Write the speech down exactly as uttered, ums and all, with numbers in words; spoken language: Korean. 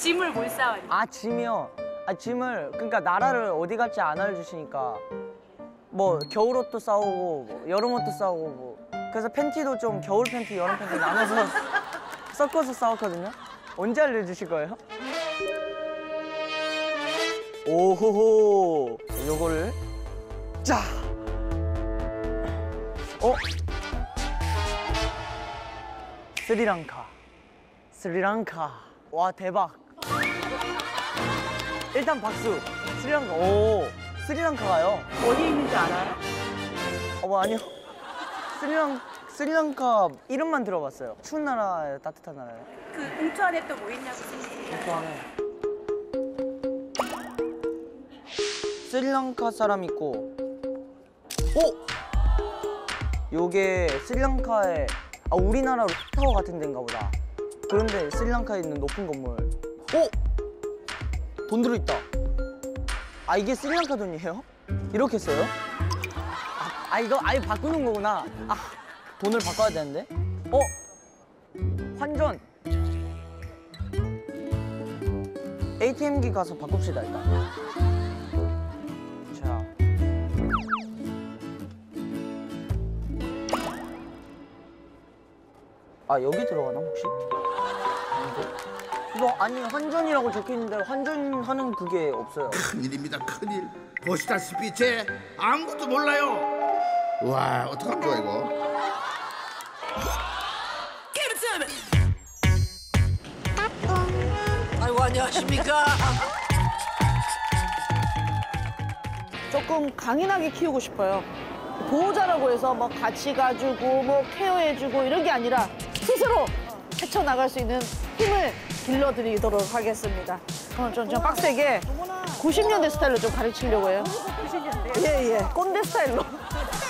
짐을 못 싸와요. 아, 짐이요? 아, 짐을, 그러니까 나라를 어디 갈지 안 알려주시니까 뭐 겨울옷도 싸오고 뭐, 여름옷도 싸오고 뭐. 그래서 팬티도 좀 겨울 팬티, 여름 팬티 나눠서 섞어서 싸웠거든요. 언제 알려주실 거예요? 오호호, 요거를 짜! 어? 스리랑카, 스리랑카. 와, 대박. 일단 박수. 스리랑카. 오, 스리랑카가요. 어디에 있는지 알아요? 어, 뭐 아니요. 스리랑, 스리랑카 이름만 들어봤어요. 추운 나라예요, 따뜻한 나라예요? 그 봉투 안에 또 뭐 있냐고 생각해요. 봉투 안에. 스리랑카 사람 있고. 오! 요게 스리랑카의, 아, 우리나라 롯타워 같은 데인가 보다. 그런데 스리랑카에 있는 높은 건물. 오! 돈 들어있다. 아, 이게 스리랑카 돈이에요? 이렇게 써요? 아, 아, 이거 아예 바꾸는 거구나. 아, 돈을 바꿔야 되는데? 어? 환전! 에이티엠기 가서 바꿉시다, 일단. 자. 아, 여기 들어가나, 혹시? 이거 아니, 환전이라고 적혀있는데 환전하는 그게 없어요. 큰일입니다, 큰일. 보시다시피 쟤 아무것도 몰라요. 와, 어떡한 거야, 이거. 아이고, 안녕하십니까. 조금 강인하게 키우고 싶어요. 보호자라고 해서 뭐 같이 가지고 뭐 케어해주고 이런 게 아니라 스스로 헤쳐나갈 수 있는 힘을 길러드리도록 하겠습니다. 저는 좀, 좀 빡세게 구십 년대 스타일로 좀 가르치려고 해요. 구십 년대? 예, 예. 꼰대 스타일로.